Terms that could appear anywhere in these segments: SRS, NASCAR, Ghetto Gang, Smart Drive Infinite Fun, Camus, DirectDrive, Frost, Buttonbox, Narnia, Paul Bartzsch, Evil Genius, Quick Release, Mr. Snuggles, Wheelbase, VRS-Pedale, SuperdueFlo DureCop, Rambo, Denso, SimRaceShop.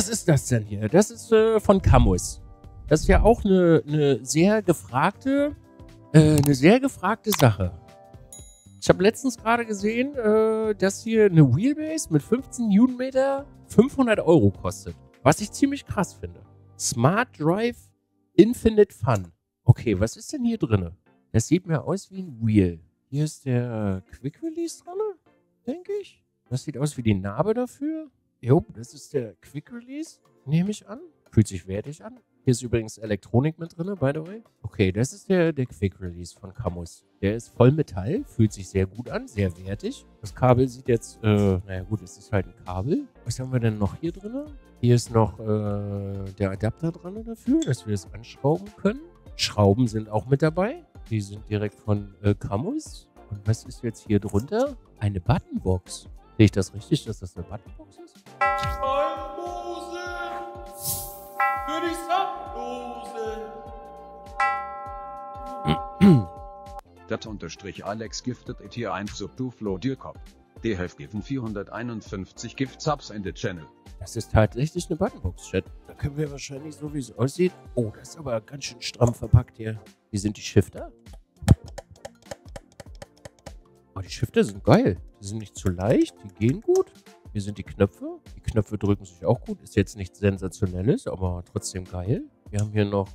Was ist das denn hier? Das ist von Camus. Das ist ja auch eine sehr gefragte Sache. Ich habe letztens gerade gesehen, dass hier eine Wheelbase mit 15 Newtonmeter 500 € kostet. Was ich ziemlich krass finde. Smart Drive Infinite Fun. Okay, was ist denn hier drin? Das sieht mir aus wie ein Wheel. Hier ist der Quick Release dran, denke ich. Das sieht aus wie die Narbe dafür. Jo, das ist der Quick Release, nehme ich an. Fühlt sich wertig an. Hier ist übrigens Elektronik mit drin, by the way. Okay, das ist der Quick Release von Camus. Der ist voll Metall, fühlt sich sehr gut an, sehr wertig. Das Kabel sieht jetzt, naja gut, es ist halt ein Kabel. Was haben wir denn noch hier drin? Hier ist noch der Adapter dran dafür, dass wir es anschrauben können. Schrauben sind auch mit dabei. Die sind direkt von Camus. Und was ist jetzt hier drunter? Eine Buttonbox. Sehe ich das richtig, dass das eine Buttonbox ist? Für die Sackdose. Dat-Alex giftet it hier ein SuperdueFlo DureCop. Die have given 451 Gift Subs in the Channel. Das ist tatsächlich eine Buttonbox, Chat. Da können wir wahrscheinlich, so wie es aussieht. Oh, das ist aber ganz schön stramm verpackt hier. Hier sind die Shifter. Oh, die Shifter sind geil. Die sind nicht zu leicht, die gehen gut. Hier sind die Knöpfe. Die Knöpfe drücken sich auch gut. Ist jetzt nichts Sensationelles, aber trotzdem geil. Wir haben hier noch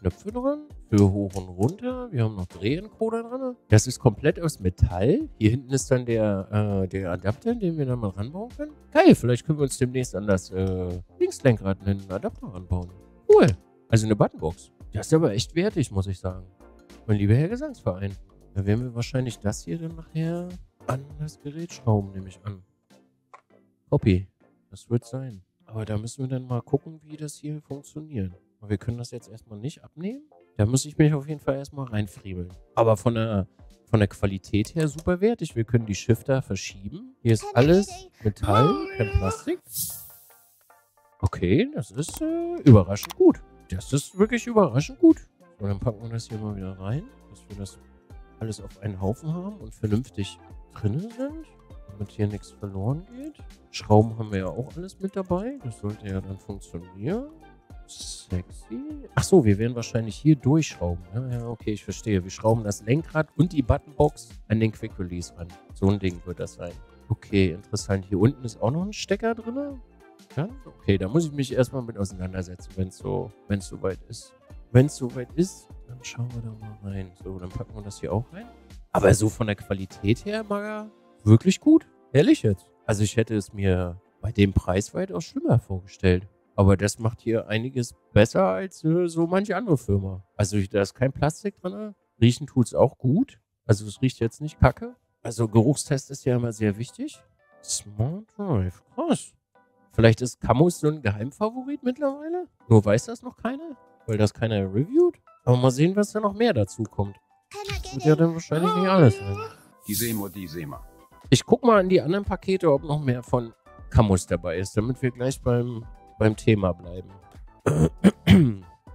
Knöpfe dran. Für hoch und runter. Wir haben noch Drehencoder dran. Das ist komplett aus Metall. Hier hinten ist dann der Adapter, den wir dann mal ranbauen können. Geil, vielleicht können wir uns demnächst an das Linkslenkrad einen Adapter ranbauen. Cool. Also eine Buttonbox. Das ist aber echt wertig, muss ich sagen. Mein lieber Herr Gesangsverein. Da werden wir wahrscheinlich das hier dann nachher an das Gerät schrauben, nehme ich an. Copy. Das wird sein. Aber da müssen wir dann mal gucken, wie das hier funktioniert. Aber wir können das jetzt erstmal nicht abnehmen. Da muss ich mich auf jeden Fall erstmal reinfriemeln. Aber von der Qualität her super wertig. Wir können die Shifter verschieben. Hier ist alles Metall, kein Plastik. Okay, das ist überraschend gut. Das ist wirklich überraschend gut. Und dann packen wir das hier mal wieder rein, dass wir das alles auf einen Haufen haben und vernünftig drin sind, damit hier nichts verloren geht. Schrauben haben wir ja auch alles mit dabei. Das sollte ja dann funktionieren. Sexy. Achso, wir werden wahrscheinlich hier durchschrauben. Ja, okay, ich verstehe. Wir schrauben das Lenkrad und die Buttonbox an den Quick Release ran. So ein Ding wird das sein. Okay, interessant. Hier unten ist auch noch ein Stecker drin. Ja? Okay, da muss ich mich erstmal mit auseinandersetzen, wenn es soweit ist. Wenn es soweit ist, dann schauen wir da mal rein. So, dann packen wir das hier auch rein. Aber so von der Qualität her, Maga, wirklich gut. Ehrlich jetzt. Also ich hätte es mir bei dem Preis weitaus schlimmer vorgestellt. Aber das macht hier einiges besser als so manche andere Firma. Also da ist kein Plastik drin. Riechen tut es auch gut. Also es riecht jetzt nicht kacke. Also Geruchstest ist ja immer sehr wichtig. Smart Drive. Krass. Vielleicht ist Camus so ein Geheimfavorit mittlerweile. Nur weiß das noch keiner, weil das keiner reviewt. Aber mal sehen, was da noch mehr dazu kommt. Das wird ja dann wahrscheinlich nicht alles sein. Die Semo. Ich guck mal in die anderen Pakete, ob noch mehr von Camus dabei ist, damit wir gleich beim Thema bleiben.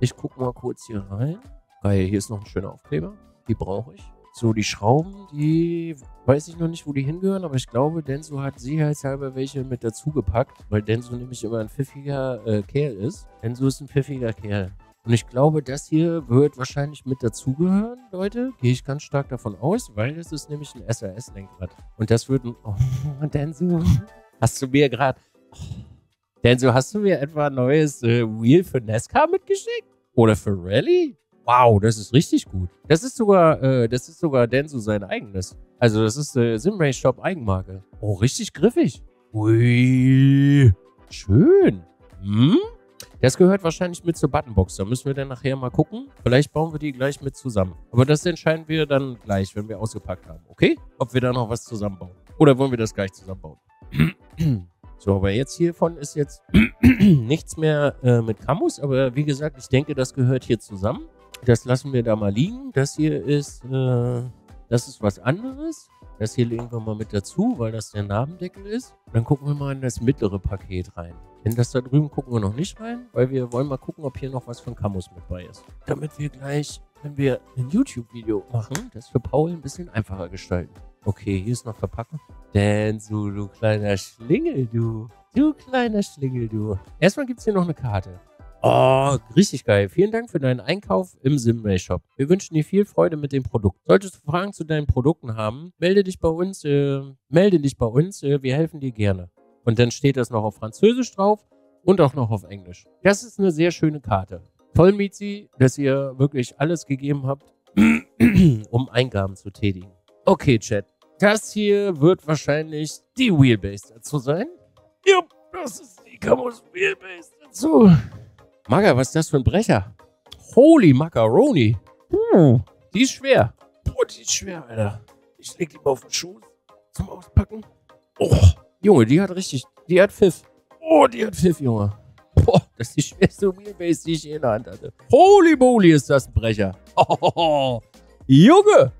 Ich guck mal kurz hier rein. Geil, hier ist noch ein schöner Aufkleber. Die brauche ich. So, die Schrauben, die weiß ich noch nicht, wo die hingehören, aber ich glaube, Denso hat sicherheitshalber welche mit dazu gepackt, weil Denso nämlich immer ein pfiffiger Kerl ist. Denso ist ein pfiffiger Kerl. Und ich glaube, das hier wird wahrscheinlich mit dazugehören, Leute. Gehe ich ganz stark davon aus, weil es ist nämlich ein SRS-Lenkrad. Und das wird ein... Oh, Denso, hast du mir gerade... Oh, Denso, hast du mir etwa ein neues Wheel für NASCAR mitgeschickt? Oder für Rallye? Wow, das ist richtig gut. Das ist sogar Denso sein eigenes. Also das ist SimRaceShop Eigenmarke. Oh, richtig griffig. Ui, schön. Hm? Das gehört wahrscheinlich mit zur Buttonbox. Da müssen wir dann nachher mal gucken. Vielleicht bauen wir die gleich mit zusammen. Aber das entscheiden wir dann gleich, wenn wir ausgepackt haben. Okay? Ob wir da noch was zusammenbauen. Oder wollen wir das gleich zusammenbauen? So, aber jetzt hiervon ist jetzt nichts mehr mit Camus. Aber wie gesagt, ich denke, das gehört hier zusammen. Das lassen wir da mal liegen. Das hier ist, das ist was anderes. Das hier legen wir mal mit dazu, weil das der Nabendeckel ist. Dann gucken wir mal in das mittlere Paket rein. In das da drüben gucken wir noch nicht rein, weil wir wollen mal gucken, ob hier noch was von Camus mit bei ist. Damit wir gleich, wenn wir ein YouTube-Video machen, das für Paul ein bisschen einfacher gestalten. Okay, hier ist noch Verpackung. Denso, du kleiner Schlingel, du. Du kleiner Schlingel, du. Erstmal gibt es hier noch eine Karte. Oh, richtig geil. Vielen Dank für deinen Einkauf im SimRaceShop. Wir wünschen dir viel Freude mit dem Produkt. Solltest du Fragen zu deinen Produkten haben, melde dich bei uns. Wir helfen dir gerne. Und dann steht das noch auf Französisch drauf und auch noch auf Englisch. Das ist eine sehr schöne Karte. Toll, Mizi, dass ihr wirklich alles gegeben habt, um Eingaben zu tätigen. Okay, Chat. Das hier wird wahrscheinlich die Wheelbase dazu sein. Jupp, das ist die Camus Wheelbase dazu. Maga, was ist das für ein Brecher? Holy Macaroni. Die ist schwer. Boah, die ist schwer, Alter. Ich leg die mal auf den Schoß zum Auspacken. Oh, Junge, die hat richtig, die hat Pfiff. Oh, die hat Pfiff, Junge. Boah, das ist die schwerste Wheelbase, die ich je in der Hand hatte. Holy moly, ist das ein Brecher. Oh, Junge.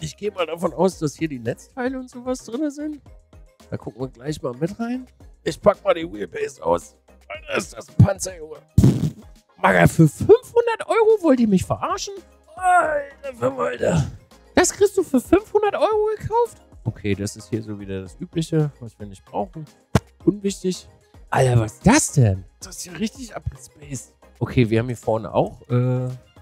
Ich gehe mal davon aus, dass hier die Netzteile und sowas drin sind. Da gucken wir gleich mal mit rein. Ich pack mal die Wheelbase aus. Alter, ist das ein Panzer, Junge. Maga, für 500 € wollt ihr mich verarschen? Alter, Alter. Das kriegst du für 500 € gekauft? Okay, das ist hier so wieder das Übliche, was wir nicht brauchen. Unwichtig. Alter, was ist das denn? Das ist ja richtig abgespaced. Okay, wir haben hier vorne auch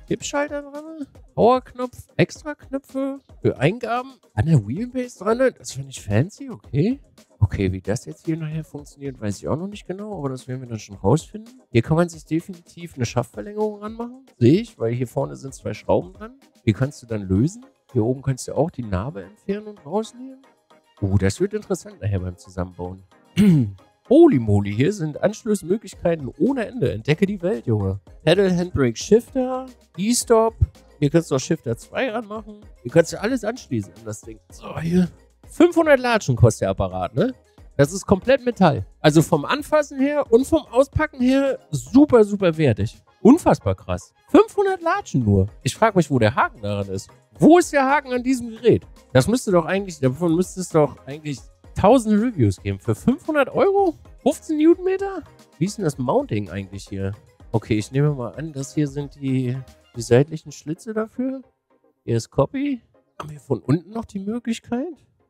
Kippschalter dran. Powerknopf, extra Knöpfe für Eingaben. An der Wheelbase dran. Das finde ich fancy, okay. Okay, wie das jetzt hier nachher funktioniert, weiß ich auch noch nicht genau, aber das werden wir dann schon rausfinden. Hier kann man sich definitiv eine Schaftverlängerung ranmachen, sehe ich, weil hier vorne sind 2 Schrauben dran. Die kannst du dann lösen. Hier oben kannst du auch die Narbe entfernen und rausnehmen. Oh, das wird interessant nachher beim Zusammenbauen. Holy moly, hier sind Anschlussmöglichkeiten ohne Ende. Entdecke die Welt, Junge. Pedal, Handbrake, Shifter, E-Stop. Hier kannst du auch Shifter 2 ranmachen. Hier kannst du alles anschließen an das Ding. So, hier. 500 Latschen kostet der Apparat, ne? Das ist komplett Metall. Also vom Anfassen her und vom Auspacken her super, super wertig. Unfassbar krass. 500 Latschen nur. Ich frage mich, wo der Haken daran ist. Wo ist der Haken an diesem Gerät? Das müsste doch eigentlich, davon müsste es doch eigentlich 1000 Reviews geben. Für 500 €? 15 Newtonmeter? Wie ist denn das Mounting eigentlich hier? Okay, ich nehme mal an, das hier sind die seitlichen Schlitze dafür. Hier ist Copy. Haben wir von unten noch die Möglichkeit?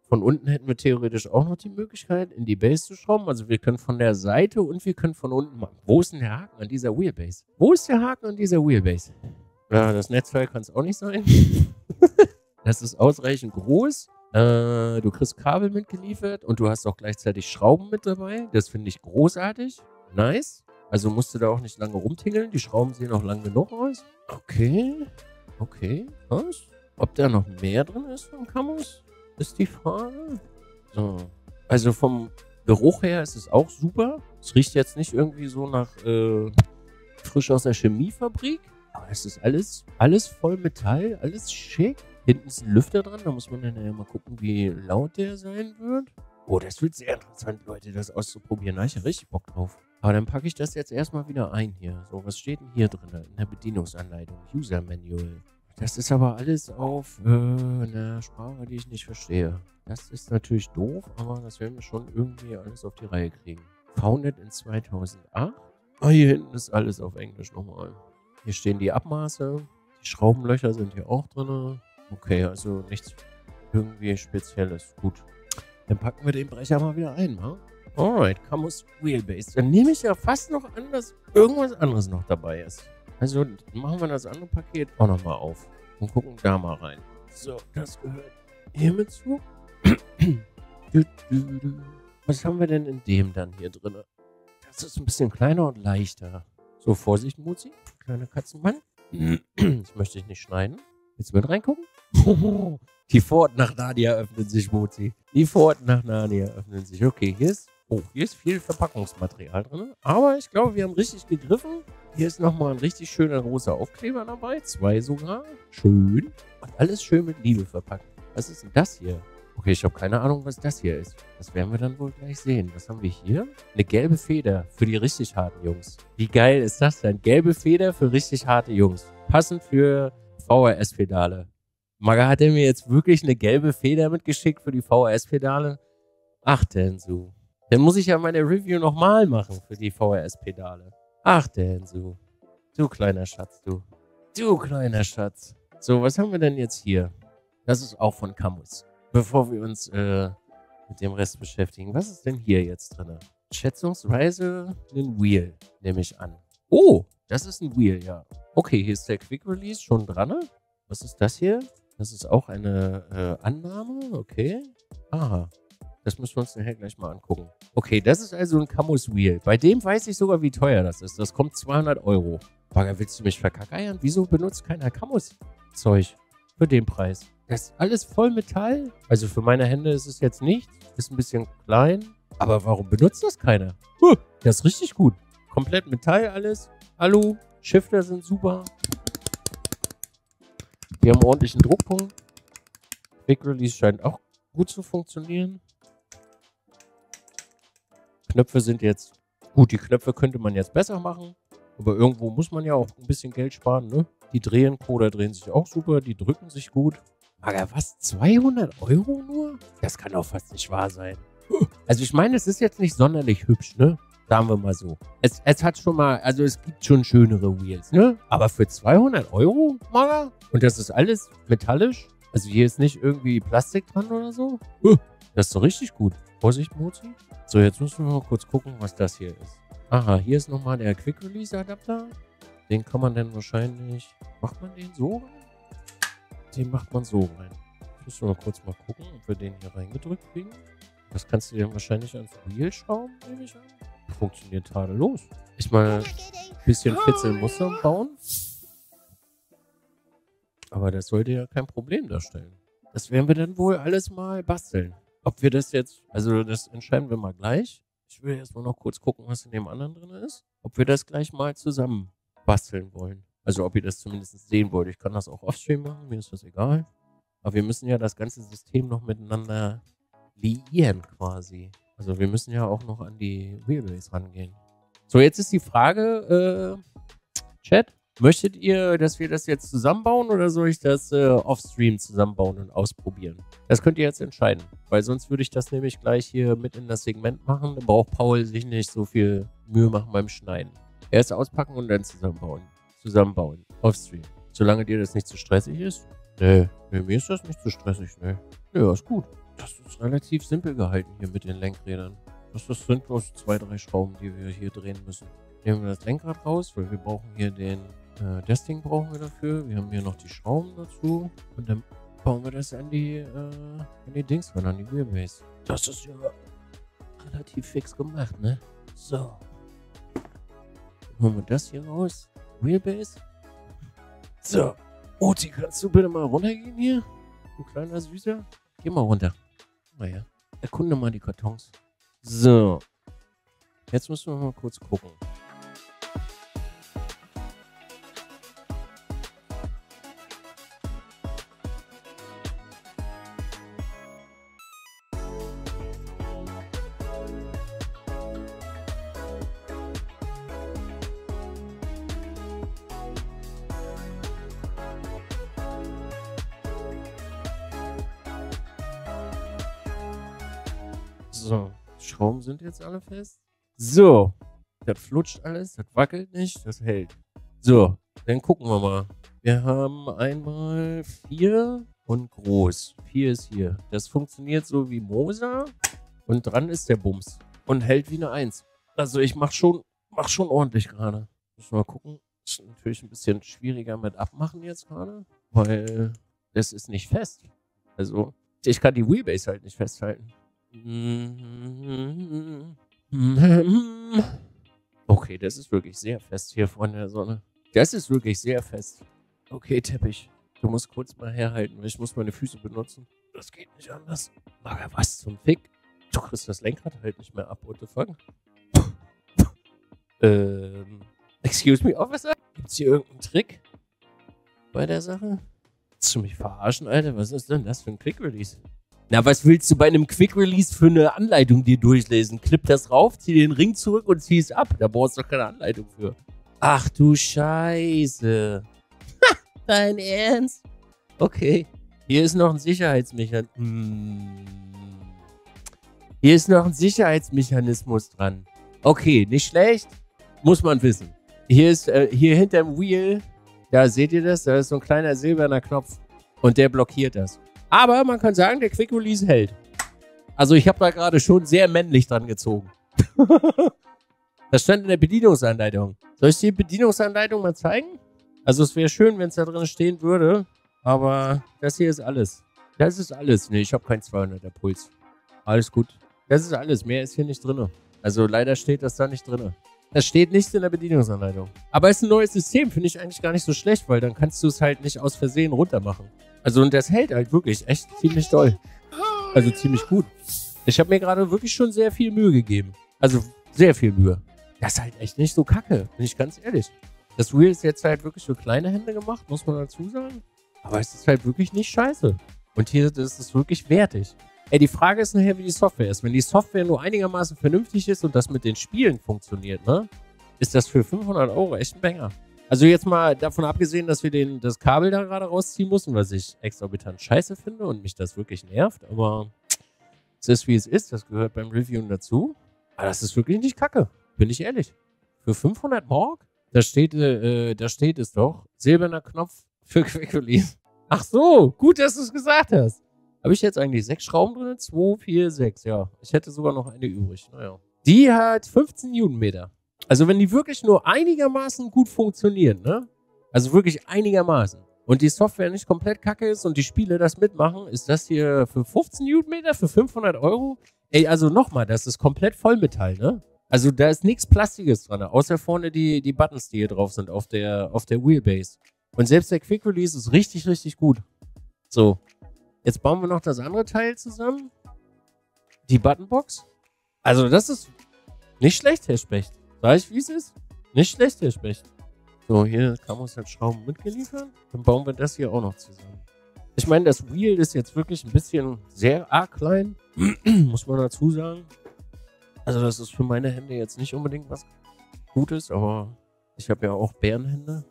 Von unten hätten wir theoretisch auch noch die Möglichkeit, in die Base zu schrauben. Also wir können von der Seite und wir können von unten machen. Wo ist denn der Haken an dieser Wheelbase? Wo ist der Haken an dieser Wheelbase? Ja, das Netzteil kann es auch nicht sein. Das ist ausreichend groß. Du kriegst Kabel mitgeliefert und du hast auch gleichzeitig Schrauben mit dabei. Das finde ich großartig. Nice. Also musst du da auch nicht lange rumtingeln. Die Schrauben sehen auch lang genug aus. Okay. Okay. Was? Ob da noch mehr drin ist vom Camus? Ist die Frage. So. Also vom Geruch her ist es auch super. Es riecht jetzt nicht irgendwie so nach frisch aus der Chemiefabrik. Aber es ist alles voll Metall, alles schick. Hinten ist ein Lüfter dran, da muss man dann ja mal gucken, wie laut der sein wird. Oh, das wird sehr interessant, Leute, das auszuprobieren. Da habe ich ja richtig Bock drauf. Aber dann packe ich das jetzt erstmal wieder ein hier. So, was steht denn hier drin? In der Bedienungsanleitung, User Manual. Das ist aber alles auf einer Sprache, die ich nicht verstehe. Das ist natürlich doof, aber das werden wir schon irgendwie alles auf die Reihe kriegen. Founded in 2008. Oh, hier hinten ist alles auf Englisch nochmal. Hier stehen die Abmaße. Die Schraubenlöcher sind hier auch drin. Okay, also nichts irgendwie Spezielles. Gut. Dann packen wir den Brecher mal wieder ein, wa? Alright, Camus Wheelbase. Dann nehme ich ja fast noch an, dass irgendwas anderes noch dabei ist. Also machen wir das andere Paket auch nochmal auf und gucken da mal rein. So, das gehört hiermit zu. Was haben wir denn in dem dann hier drin? Das ist ein bisschen kleiner und leichter. So, Vorsicht, Muzi, kleiner Katzenmann. Das möchte ich nicht schneiden. Willst du mit reingucken? Die Pforten nach Narnia öffnen sich, Muzi. Die Pforten nach Narnia öffnen sich. Okay, hier ist... Oh, hier ist viel Verpackungsmaterial drin. Aber ich glaube, wir haben richtig gegriffen. Hier ist nochmal ein richtig schöner rosa Aufkleber dabei. 2 sogar. Schön. Und alles schön mit Liebe verpackt. Was ist denn das hier? Okay, ich habe keine Ahnung, was das hier ist. Das werden wir dann wohl gleich sehen. Was haben wir hier? Eine gelbe Feder für die richtig harten Jungs. Wie geil ist das denn? Gelbe Feder für richtig harte Jungs. Passend für VRS-Pedale. Maga, hat er mir jetzt wirklich eine gelbe Feder mitgeschickt für die VRS-Pedale? Ach, Denso. Dann muss ich ja meine Review nochmal machen für die VRS-Pedale. Ach, Denso. Du kleiner Schatz, du. Du kleiner Schatz. So, was haben wir denn jetzt hier? Das ist auch von Camus. Bevor wir uns mit dem Rest beschäftigen. Was ist denn hier jetzt drin? Schätzungsweise ein Wheel, nehme ich an. Oh, das ist ein Wheel, ja. Okay, hier ist der Quick Release schon dran. Was ist das hier? Das ist auch eine Annahme, okay. Aha, das müssen wir uns nachher gleich mal angucken. Okay, das ist also ein Camus Wheel. Bei dem weiß ich sogar, wie teuer das ist. Das kommt 200 €. Bagger, willst du mich verkackeiern? Wieso benutzt keiner Camus-Zeug für den Preis? Das ist alles voll Metall. Also für meine Hände ist es jetzt nicht. Ist ein bisschen klein. Aber warum benutzt das keiner? Huh, das ist richtig gut. Komplett Metall alles. Alu, Shifter sind super. Wir haben einen ordentlichen Druckpunkt. Quick Release scheint auch gut zu funktionieren. Knöpfe sind jetzt... Gut, die Knöpfe könnte man jetzt besser machen. Aber irgendwo muss man ja auch ein bisschen Geld sparen, ne? Die drehen, Coder drehen sich auch super. Die drücken sich gut. Aber was? 200 € nur? Das kann doch fast nicht wahr sein. Also ich meine, es ist jetzt nicht sonderlich hübsch, ne? Sagen wir mal so. Es hat schon mal, also es gibt schon schönere Wheels, ne? Aber für 200 €, Maga? Und das ist alles metallisch? Also hier ist nicht irgendwie Plastik dran oder so? Das ist doch richtig gut. Vorsicht, Mozi. So, jetzt müssen wir mal kurz gucken, was das hier ist. Aha, hier ist nochmal der Quick Release Adapter. Den kann man dann wahrscheinlich... Macht man den so rein? Den macht man so rein. Müssen wir mal kurz mal gucken, ob wir den hier reingedrückt kriegen. Das kannst du dir wahrscheinlich ans Wheel schrauben, nehme ich an. Funktioniert tadellos. Ich meine, ein bisschen Fitzelmuster bauen. Aber das sollte ja kein Problem darstellen. Das werden wir dann wohl alles mal basteln. Ob wir das jetzt, also das entscheiden wir mal gleich. Ich will erstmal noch kurz gucken, was in dem anderen drin ist. Ob wir das gleich mal zusammen basteln wollen. Also ob ihr das zumindest sehen wollt. Ich kann das auch offstream machen, mir ist das egal. Aber wir müssen ja das ganze System noch miteinander liieren quasi. Also wir müssen ja auch noch an die Wheelbase rangehen. So, jetzt ist die Frage, Chat, möchtet ihr, dass wir das jetzt zusammenbauen oder soll ich das offstream zusammenbauen und ausprobieren? Das könnt ihr jetzt entscheiden, weil sonst würde ich das nämlich gleich hier mit in das Segment machen. Dann braucht Paul sich nicht so viel Mühe machen beim Schneiden. Erst auspacken und dann zusammenbauen. Zusammenbauen. Offstream. Solange dir das nicht zu stressig ist? Nee, mir ist das nicht zu stressig, ne. Ja, ist gut. Das ist relativ simpel gehalten hier mit den Lenkrädern. Das sind bloß 2, 3 Schrauben, die wir hier drehen müssen. Nehmen wir das Lenkrad raus, weil wir brauchen hier den... das Ding brauchen wir dafür. Wir haben hier noch die Schrauben dazu. Und dann bauen wir das an die Dings ran, an die Wheelbase. Das ist ja relativ fix gemacht, ne? So. Holen wir das hier raus. Wheelbase. So. Oti, kannst du bitte mal runtergehen hier? Du kleiner Süßer. Geh mal runter. Naja. Erkunde mal die Kartons. So. Jetzt müssen wir mal kurz gucken. So, Schrauben sind jetzt alle fest. So, das flutscht alles, das wackelt nicht, das hält. So, dann gucken wir mal. Wir haben einmal 4 und groß. 4 ist hier. Das funktioniert so wie Moser und dran ist der Bums und hält wie eine 1. Also ich mach schon ordentlich gerade. Müssen wir mal gucken. Ist natürlich ein bisschen schwieriger mit Abmachen jetzt gerade, weil das ist nicht fest. Also ich kann die Wheelbase halt nicht festhalten. Okay, das ist wirklich sehr fest hier von der Sonne. Das ist wirklich sehr fest. Okay, Teppich. Du musst kurz mal herhalten. Ich muss meine Füße benutzen. Das geht nicht anders. Aber was zum Fick? Du kriegst das Lenkrad halt nicht mehr ab. What the fuck? Excuse me, Officer? Gibt's hier irgendeinen Trick bei der Sache? Willst du mich verarschen, Alter? Was ist denn das für ein Quick Release? Na, was willst du bei einem Quick Release für eine Anleitung dir durchlesen? Klipp das rauf, zieh den Ring zurück und zieh es ab. Da brauchst du doch keine Anleitung für. Ach du Scheiße. Ha, dein Ernst? Okay. Hier ist noch ein Sicherheitsmechanismus. Hier ist noch ein Sicherheitsmechanismus dran. Okay, nicht schlecht. Muss man wissen. Hier ist, hier hinterm Wheel, da seht ihr das, da ist so ein kleiner silberner Knopf. Und der blockiert das. Aber man kann sagen, der Quick Release hält. Also ich habe da gerade schon sehr männlich dran gezogen. Das stand in der Bedienungsanleitung. Soll ich die Bedienungsanleitung mal zeigen? Also es wäre schön, wenn es da drin stehen würde. Aber das hier ist alles. Das ist alles. Ne, ich habe keinen 200er Puls. Alles gut. Das ist alles. Mehr ist hier nicht drin. Also leider steht das da nicht drin. Das steht nicht in der Bedienungsanleitung. Aber es ist ein neues System. Finde ich eigentlich gar nicht so schlecht, weil dann kannst du es halt nicht aus Versehen runter machen. Also und das hält halt wirklich echt ziemlich doll. Also ziemlich gut. Ich habe mir gerade wirklich schon sehr viel Mühe gegeben. Also sehr viel Mühe. Das ist halt echt nicht so kacke. Bin ich ganz ehrlich. Das Wheel ist jetzt halt wirklich für kleine Hände gemacht, muss man dazu sagen. Aber es ist halt wirklich nicht scheiße. Und hier ist es wirklich wertig. Ey, die Frage ist nachher, wie die Software ist. Wenn die Software nur einigermaßen vernünftig ist und das mit den Spielen funktioniert, ne, ist das für 500 € echt ein Banger. Also jetzt mal davon abgesehen, dass wir das Kabel da gerade rausziehen müssen, was ich exorbitant scheiße finde und mich das wirklich nervt. Aber es ist, wie es ist. Das gehört beim Reviewen dazu. Aber das ist wirklich nicht kacke. Bin ich ehrlich. Für 500 Mark? Da steht es doch. Silberner Knopf für Quick Release. Ach so, gut, dass du es gesagt hast. Habe ich jetzt eigentlich 6 Schrauben drin? 2, 4, 6, ja. Ich hätte sogar noch eine übrig. Naja. Die hat 15 Newtonmeter. Also wenn die wirklich nur einigermaßen gut funktionieren, ne? Also wirklich einigermaßen. Und die Software nicht komplett kacke ist und die Spiele das mitmachen, ist das hier für 15 Newtonmeter, für 500 €? Ey, also nochmal, das ist komplett Vollmetall, ne? Also da ist nichts Plastiges dran, außer vorne die Buttons, die hier drauf sind, auf der Wheelbase. Und selbst der Quick Release ist richtig, richtig gut. So. Jetzt bauen wir noch das andere Teil zusammen. Die Buttonbox. Also das ist nicht schlecht, Herr Specht. Sag ich, wie es ist? Nicht schlecht, Herr Specht. So, hier kann man uns halt Schrauben mitgeliefert. Dann bauen wir das hier auch noch zusammen. Ich meine, das Wheel ist jetzt wirklich ein bisschen sehr arg klein. Muss man dazu sagen. Also das ist für meine Hände jetzt nicht unbedingt was Gutes, aber ich habe ja auch Bärenhände.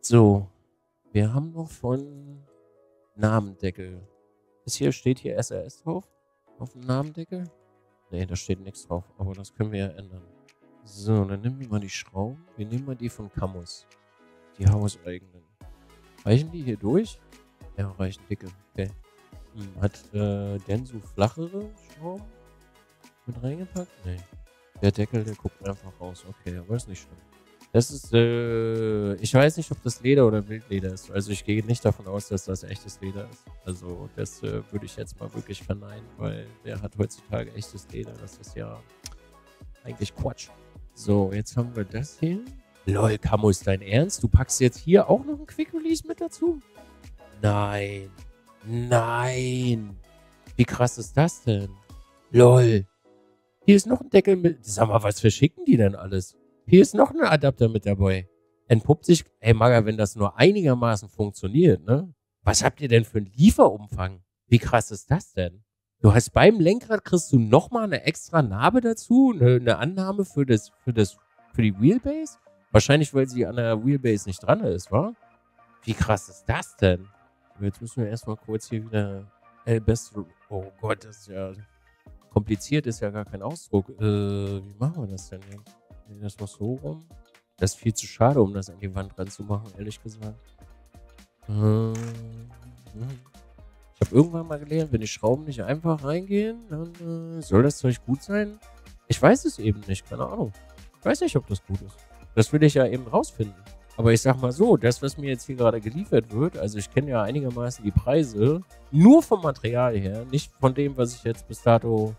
So, wir haben noch von Namendeckel. Steht hier SRS drauf? Auf dem Namendeckel? Ne, da steht nichts drauf, aber das können wir ja ändern. So, dann nehmen wir mal die Schrauben. Wir nehmen mal die von Camus. Die hauseigenen. Reichen die hier durch? Ja, reichen dicke. Okay. Hat Denso flachere Schrauben mit reingepackt? Ne. Der Deckel, der guckt einfach raus. Okay, aber ist nicht schlimm. Das ist, ich weiß nicht, ob das Leder oder Wildleder ist. Also ich gehe nicht davon aus, dass das echtes Leder ist. Also das würde ich jetzt mal wirklich verneinen, weil wer hat heutzutage echtes Leder? Das ist ja eigentlich Quatsch. So, jetzt haben wir das hier. Lol, Camus, dein Ernst? Du packst jetzt hier auch noch ein Quick Release mit dazu? Nein. Nein. Wie krass ist das denn? Lol. Hier ist noch ein Deckel mit... Sag mal, was verschicken die denn alles? Hier ist noch ein Adapter mit dabei. Entpuppt sich, ey Maga, wenn das nur einigermaßen funktioniert, ne? Was habt ihr denn für einen Lieferumfang? Wie krass ist das denn? Du hast beim Lenkrad, kriegst du nochmal eine extra Narbe dazu, eine Annahme für die Wheelbase? Wahrscheinlich, weil sie an der Wheelbase nicht dran ist, wa? Wie krass ist das denn? Jetzt müssen wir erstmal kurz hier wieder oh Gott, das ist ja kompliziert, ist ja gar kein Ausdruck. Wie machen wir das denn hier? Das muss so rum. Das ist viel zu schade, um das an die Wand ranzumachen, ehrlich gesagt. Ich habe irgendwann mal gelernt, wenn die Schrauben nicht einfach reingehen, dann soll das Zeug gut sein. Ich weiß es eben nicht, keine Ahnung. Ich weiß nicht, ob das gut ist. Das will ich ja eben rausfinden. Aber ich sag mal so, das, was mir jetzt hier gerade geliefert wird, also ich kenne ja einigermaßen die Preise, nur vom Material her, nicht von dem, was ich jetzt bis dato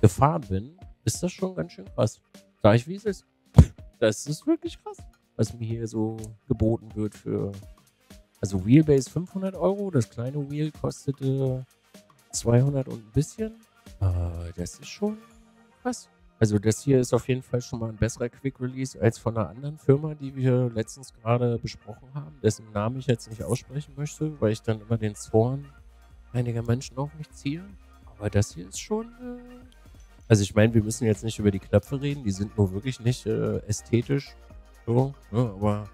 gefahren bin, ist das schon ganz schön krass. Sag ich, wie es ist. Das ist wirklich krass, was mir hier so geboten wird für... Also Wheelbase 500 €, das kleine Wheel kostete 200 und ein bisschen. Das ist schon krass. Also das hier ist auf jeden Fall schon mal ein besserer Quick Release als von einer anderen Firma, die wir letztens gerade besprochen haben, dessen Namen ich jetzt nicht aussprechen möchte, weil ich dann immer den Zorn einiger Menschen auf mich ziehe. Aber das hier ist schon... Also ich meine, wir müssen jetzt nicht über die Knöpfe reden, die sind nur wirklich nicht ästhetisch, so, ne? Aber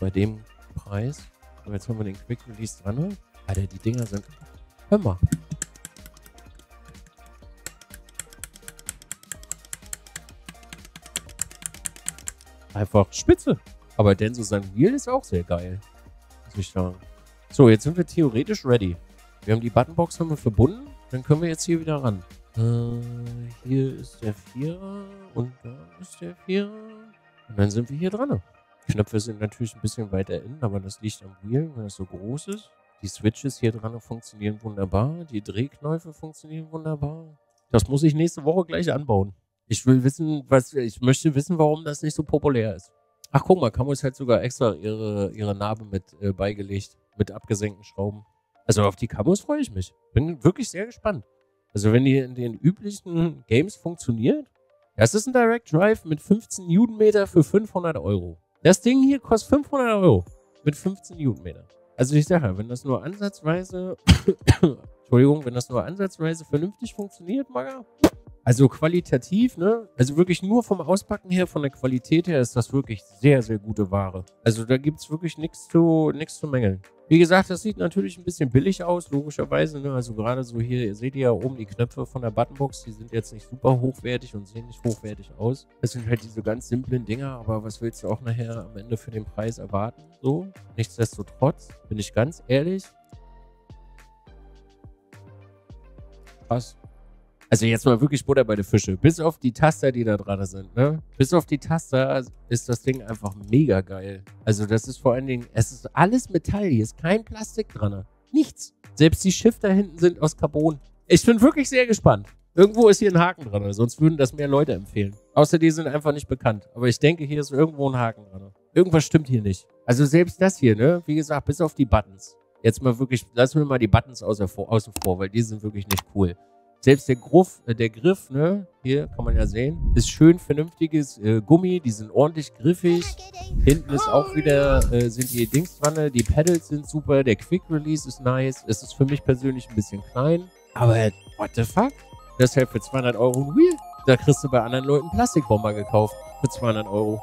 bei dem Preis, aber jetzt haben wir den Quick Release dran, ne? Alter, die Dinger sind, hör mal. Einfach spitze, aber Denso sein Wheel ist auch sehr geil, muss ich sagen. So, jetzt sind wir theoretisch ready. Wir haben die Buttonbox verbunden, dann können wir jetzt hier wieder ran. Hier ist der 4er und da ist der 4er. Und dann sind wir hier dran. Die Knöpfe sind natürlich ein bisschen weiter innen, aber das liegt am Wheel, weil das so groß ist. Die Switches hier dran funktionieren wunderbar. Die Drehknöpfe funktionieren wunderbar. Das muss ich nächste Woche gleich anbauen. Ich will wissen, ich möchte wissen, warum das nicht so populär ist. Ach guck mal, Camus hat sogar extra ihre Narbe mit beigelegt, mit abgesenkten Schrauben. Also auf die Camus freue ich mich. Bin wirklich sehr gespannt. Also wenn die in den üblichen Games funktioniert, das ist ein Direct Drive mit 15 Newtonmeter für 500 Euro. Das Ding hier kostet 500 Euro mit 15 Newtonmeter. Also ich sage, wenn das nur ansatzweise, Entschuldigung, wenn das nur ansatzweise vernünftig funktioniert, Maga. Also qualitativ, ne? Also wirklich nur vom Auspacken her, von der Qualität her ist das wirklich sehr, sehr gute Ware. Also da gibt es wirklich nichts zu mängeln. Wie gesagt, das sieht natürlich ein bisschen billig aus, logischerweise, ne? Also gerade so hier, ihr seht ja oben die Knöpfe von der Buttonbox, die sind jetzt nicht super hochwertig und sehen nicht hochwertig aus. Das sind halt diese ganz simplen Dinger, aber was willst du auch nachher am Ende für den Preis erwarten? So, nichtsdestotrotz, bin ich ganz ehrlich. Krass. Also jetzt mal wirklich Butter bei den Fische. Bis auf die Taster, die da dran sind, ne? Bis auf die Taster ist das Ding einfach mega geil. Also das ist vor allen Dingen, es ist alles Metall, hier ist kein Plastik dran. Nichts. Selbst die Shifter hinten sind aus Carbon. Ich bin wirklich sehr gespannt. Irgendwo ist hier ein Haken dran, sonst würden das mehr Leute empfehlen. Außer die sind einfach nicht bekannt. Aber ich denke, hier ist irgendwo ein Haken dran. Irgendwas stimmt hier nicht. Also selbst das hier, ne? Wie gesagt, bis auf die Buttons. Jetzt mal wirklich, lassen wir mal die Buttons außen vor, weil die sind wirklich nicht cool. Selbst der Griff, ne, hier kann man ja sehen, ist schön vernünftiges Gummi, die sind ordentlich griffig. Hinten ist auch wieder, sind die Dings dran, die Pedals sind super, der Quick Release ist nice. Es ist für mich persönlich ein bisschen klein, aber what the fuck? Das ist halt für 200 Euro ein Wheel. Da kriegst du bei anderen Leuten Plastikbomber gekauft für 200 Euro.